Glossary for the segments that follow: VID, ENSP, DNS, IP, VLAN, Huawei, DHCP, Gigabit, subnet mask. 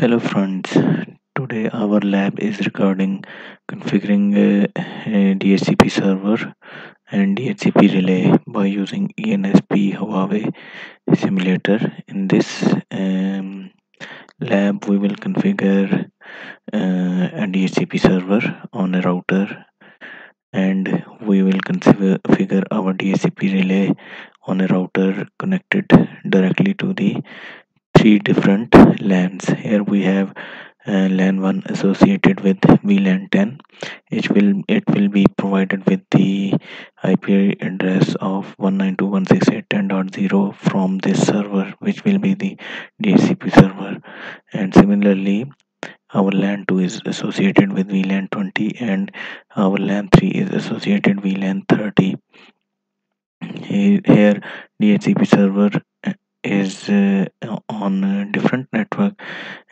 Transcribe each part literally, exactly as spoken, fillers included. Hello friends, today our lab is regarding configuring a, a D H C P server and D H C P relay by using E N S P Huawei simulator. In this um, lab we will configure uh, a D H C P server on a router, and we will configure our D H C P relay on a router connected directly to the three different LANs. Here we have uh, LAN one associated with V LAN ten, which will it will be provided with the I P address of one ninety-two dot one sixty-eight dot ten dot zero from this server, which will be the D H C P server. And similarly, our LAN two is associated with V LAN twenty, and our LAN three is associated with V LAN thirty. Here D H C P server is uh, on a different network,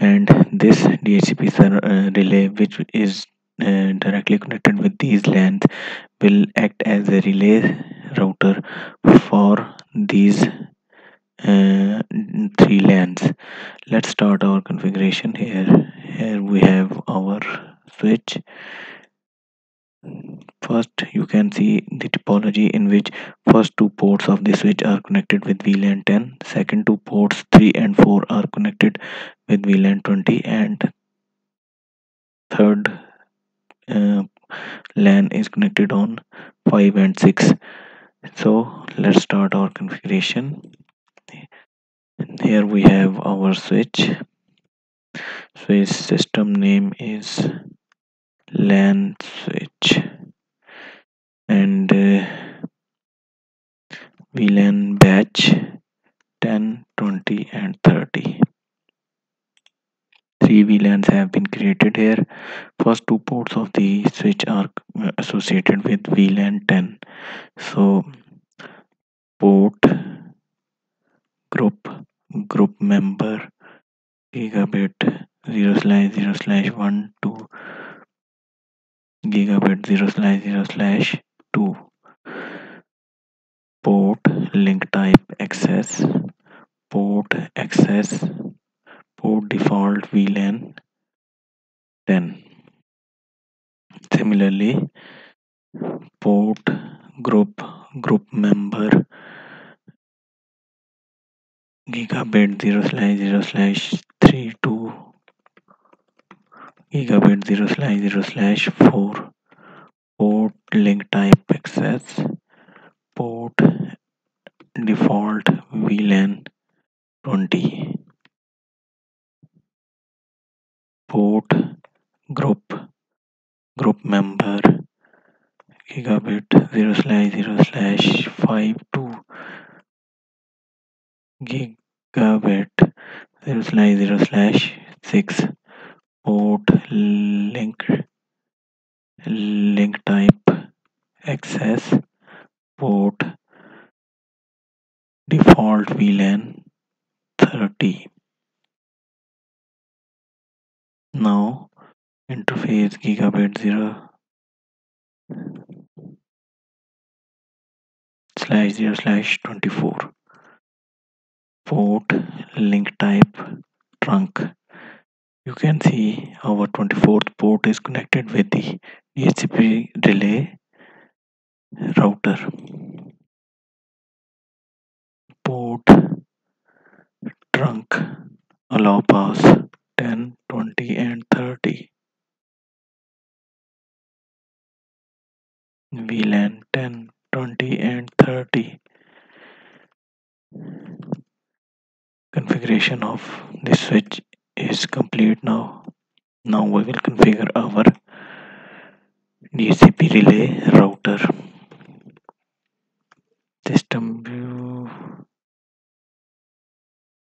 and this D H C P server, uh, relay, which is uh, directly connected with these LANs, will act as a relay router for these uh, three LANs. Let's start our configuration. Here here we have our switch. First, you can see the topology in which first two ports of the switch are connected with V LAN ten, second two ports three and four are connected with V LAN twenty, and third uh, LAN is connected on five and six. So let's start our configuration. Here we have our switch. Switch system name is LAN switch, and uh, V LAN batch ten, twenty and thirty. Three V LANs have been created here. First two ports of the switch are associated with V LAN ten, so port group group member gigabit zero slash zero slash one two gigabit zero slash zero slash two, port link type access, port access, port default V LAN ten. Similarly, port group group member gigabit zero slash zero slash thirty-two gigabit zero slash zero slash four, port link type access, port default V LAN twenty, port group group member gigabit zero slash zero slash fifty-two gigabit zero slash zero slash six, port link link type access, port default V LAN thirty. Now interface gigabit zero slash zero slash twenty-four, port link type trunk. You can see our twenty-fourth port is connected with the D H C P relay router. Port trunk allow pass ten, twenty and thirty. V LAN ten, twenty and thirty. Configuration of this switch is complete. Now now we will configure our D H C P relay router. System view,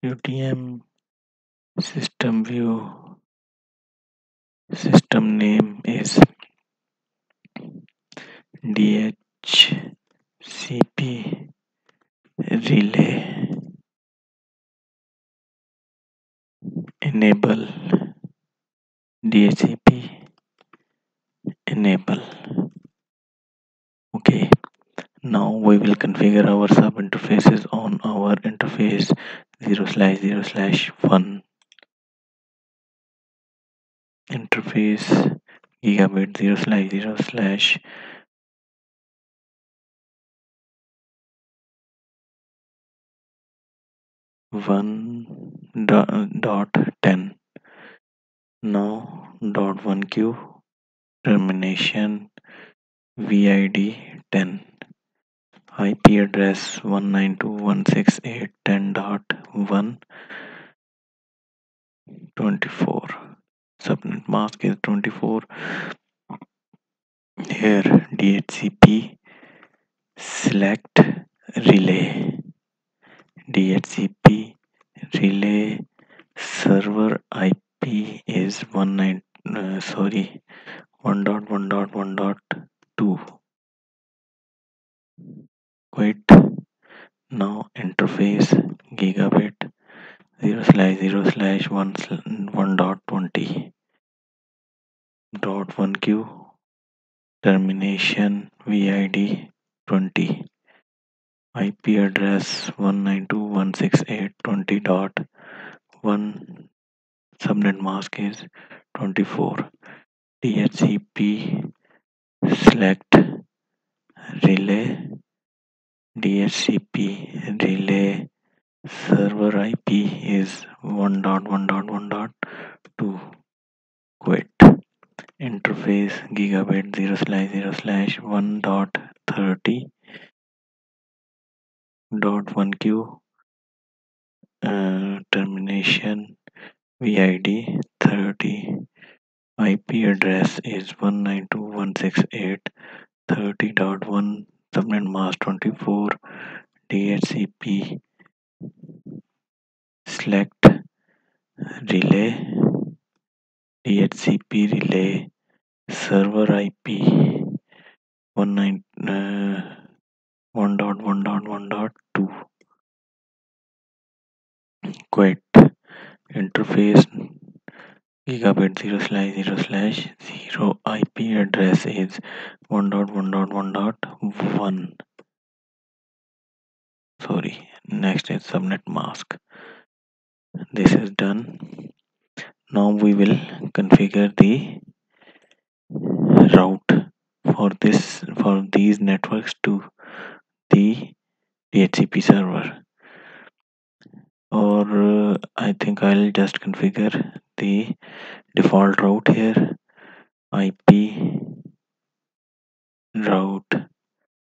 U T M, system view, system name is D H C P relay, enable D H C P, enable. Okay, now we will configure our sub interfaces on our interface zero slash zero slash one. interface gigabit zero slash zero slash one dot ten. Now dot one q termination V I D ten, I P address one ninety-two dot one sixty-eight dot ten dot one twenty-four. Subnet mask is twenty-four. Here D H C P select relay, D H C P relay server I P is one nine uh, sorry one dot one dot one dot two. Quit. Now interface gigabit zero slash zero slash one one dot twenty dot one q termination V I D twenty, I P address one ninety-two dot one sixty-eight dot twenty dot one, subnet mask is twenty-four. D H C P select relay, D H C P relay server I P is one dot one dot one dot two. Quit. Interface gigabit zero slash zero slash one dot thirty dot one q uh, termination V I D thirty, I P address is one ninety-two dot one sixty-eight dot thirty dot one, subnet mask twenty-four. D H C P select relay, D H C P relay server I P one dot one dot one dot two. Quit. Interface gigabit zero slash zero slash zero, I P address is one dot one dot one dot one. Sorry, next is subnet mask. This is done. Now we will configure the route for this for these networks to the D H C P server. Or uh, I think I'll just configure the default route here. I P route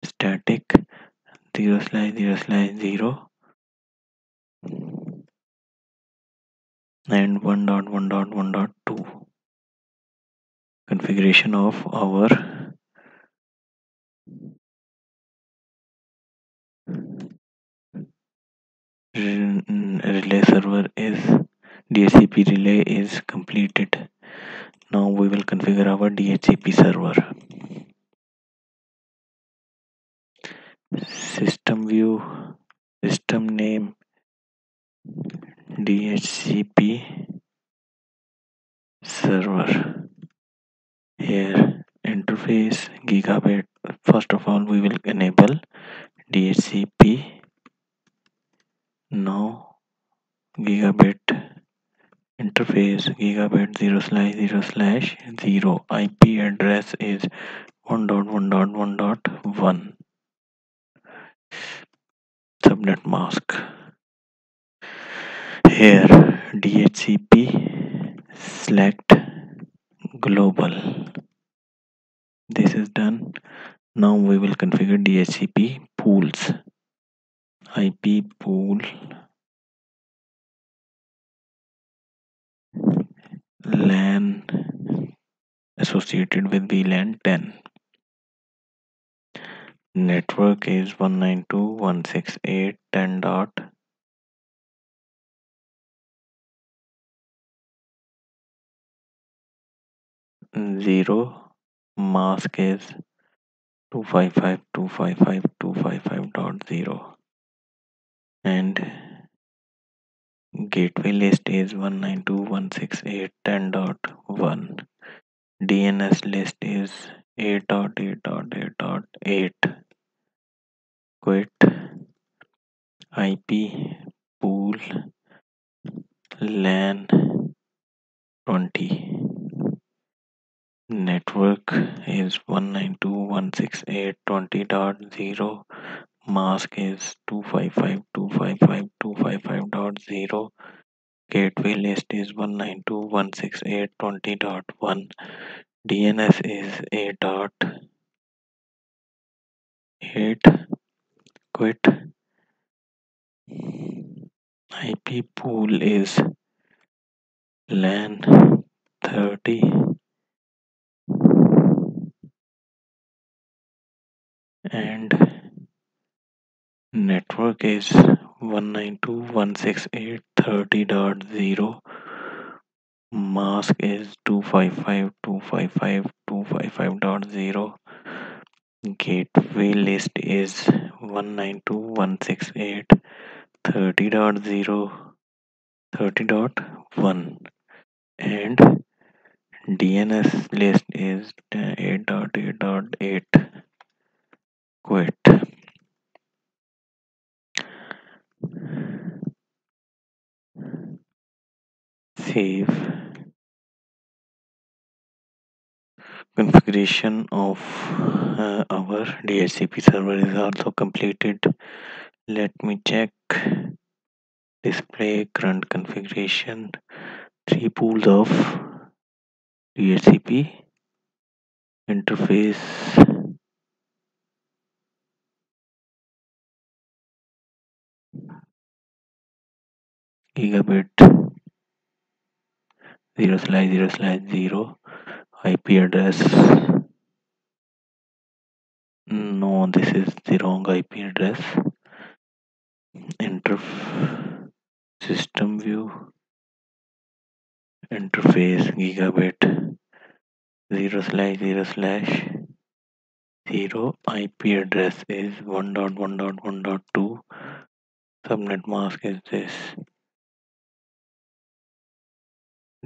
static zero slash zero slash zero and one dot one dot one dot two. Configuration of our relay server is D H C P relay is completed. Now we will configure our D H C P server. System view, system name D H C P server. Here interface gigabit. First of all we will enable D H C P. Now gigabit interface gigabit zero slash zero slash zero, I P address is one dot one dot one dot one. Subnet mask. Here D H C P select global. This is done. Now we will configure D H C P pools. I P pool LAN associated with V LAN ten, network is one ninety-two dot one sixty-eight dot ten dot zero, mask is two fifty-five dot two fifty-five dot two fifty-five dot zero. And gateway list is one ninety-two dot one sixty-eight dot ten dot one. D N S list is eight dot eight dot eight dot eight. Quit. I P pool LAN twenty. network is one ninety-two dot one sixty-eight dot twenty dot zero, mask is two fifty-five dot two fifty-five dot two fifty-five dot zero, gateway list is one ninety-two dot one sixty-eight dot twenty dot one, D N S is eight dot eight, quit, I P pool is LAN thirty, and network is one ninety-two dot one sixty-eight dot thirty dot zero, mask is two fifty-five dot two fifty-five dot two fifty-five dot zero, gateway list is one ninety-two dot one sixty-eight dot thirty dot zero thirty dot one, and D N S list is eight dot eight dot eight, quit. Save. Configuration of uh, our D H C P server is also completed. Let me check. Display current configuration. Three pools of D H C P interface. Gigabit zero slash zero slash zero. I P address, no, this is the wrong I P address. Interf system view, interface gigabit zero slash zero slash zero, I P address is one dot one dot one dot two, subnet mask is this.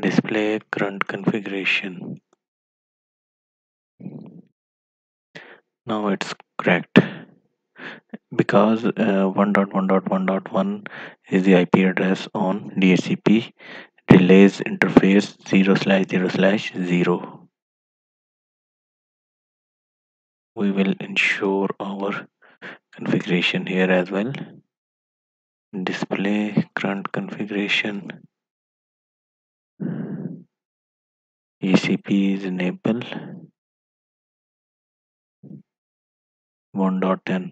Display current configuration. Now it's correct because one dot one dot one dot one uh, is the I P address on D H C P relays interface zero slash zero slash zero. We will ensure our configuration here as well. Display current configuration. D H C P is enable. one dot ten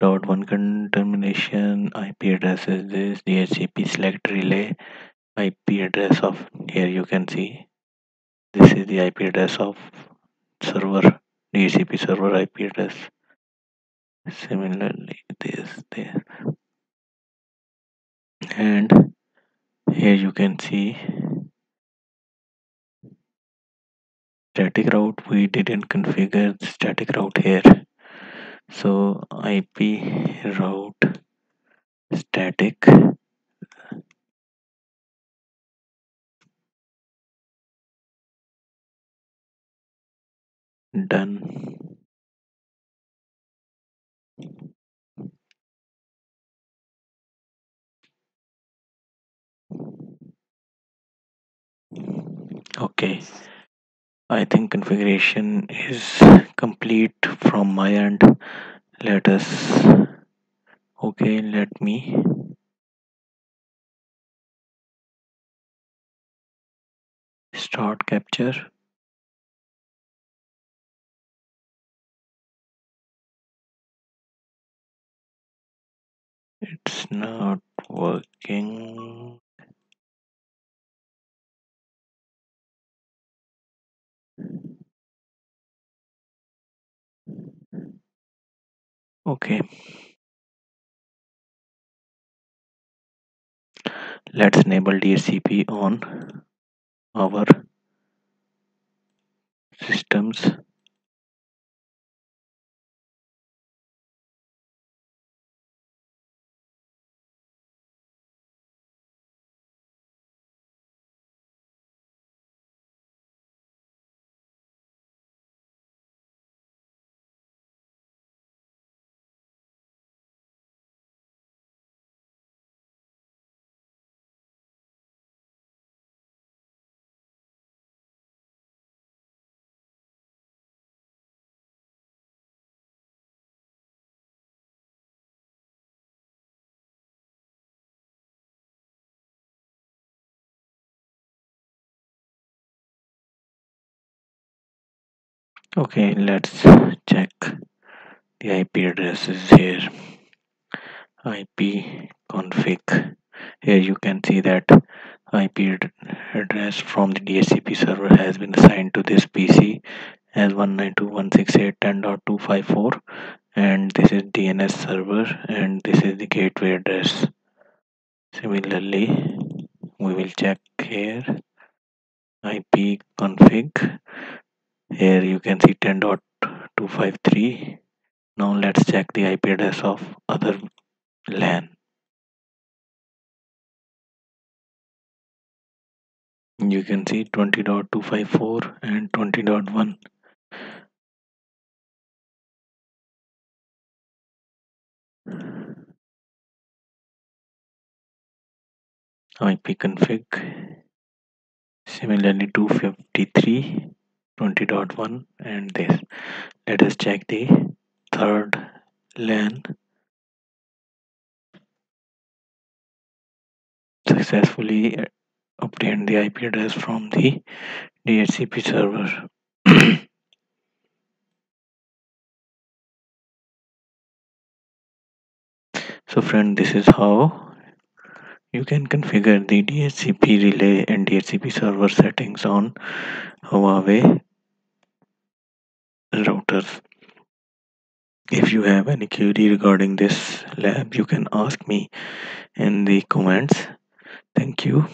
dot one termination, I P address is this, D H C P select relay, I P address of, here you can see, this is the I P address of server, D H C P server I P address. Similarly, this, there. And here you can see static route, we didn't configure static route here. So I P route static done. Okay, I think configuration is complete from my end. Let us okay let me start capture. It's not working. Okay, let's enable D H C P on our systems. Okay, let's check the I P addresses here. I P config. Here you can see that I P address from the D H C P server has been assigned to this P C as one ninety-two dot one sixty-eight dot ten dot two fifty-four, and this is D N S server and this is the gateway address. Similarly, we will check here I P config. Here you can see ten dot two fifty-three. Now let's check the I P address of other LAN. You can see twenty dot two fifty-four and twenty dot one. I P config, similarly two fifty-three, twenty dot one, and this. Let us check the third LAN. Successfully obtain the I P address from the D H C P server. So friend, this is how you can configure the D H C P relay and D H C P server settings on Huawei routers. If you have any query regarding this lab, you can ask me in the comments. Thank you.